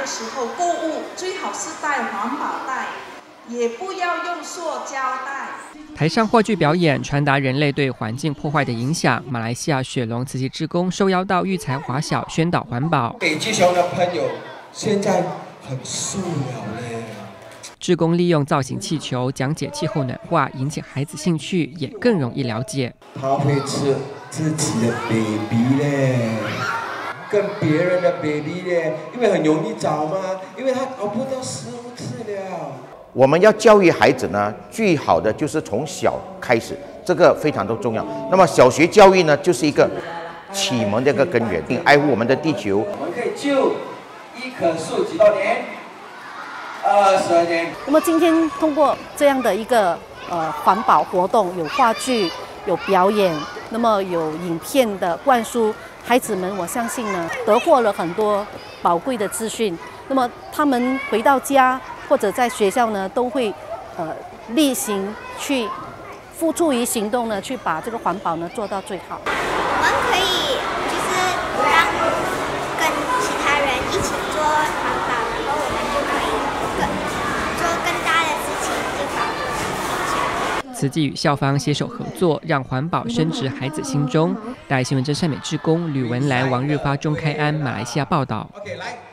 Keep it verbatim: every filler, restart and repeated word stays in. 的时候购物最好是带环保袋，也不要用塑胶袋。台上话剧表演传达人类对环境破坏的影响。马来西亚雪隆慈济志工受邀到育才华小宣导环保。北极熊的朋友现在很素了嘞。志工利用造型气球讲解气候暖化，引起孩子兴趣，也更容易了解。他会吃自己的 baby 嘞。 跟别人的 baby 呢，因为很容易找嘛，因为他熬不到十五次了。我们要教育孩子呢，最好的就是从小开始，这个非常的重要。那么小学教育呢，就是一个启蒙的一个根源，并爱护我们的地球。我们可以就一棵树几多年，二十年。那么今天通过这样的一个呃环保活动，有话剧，有表演，那么有影片的灌输。 孩子们，我相信呢，得获了很多宝贵的资讯。那么他们回到家或者在学校呢，都会呃例行去付诸于行动呢，去把这个环保呢做到最好。我们可以就是让跟其他人一起做环保，然后我们就可以更做更大的事情，去保护地球。慈济与校方携手合作，让环保深植孩子心中。 大新闻真善美志工吕文兰、王日发、钟开安，马来西亚报道。Okay,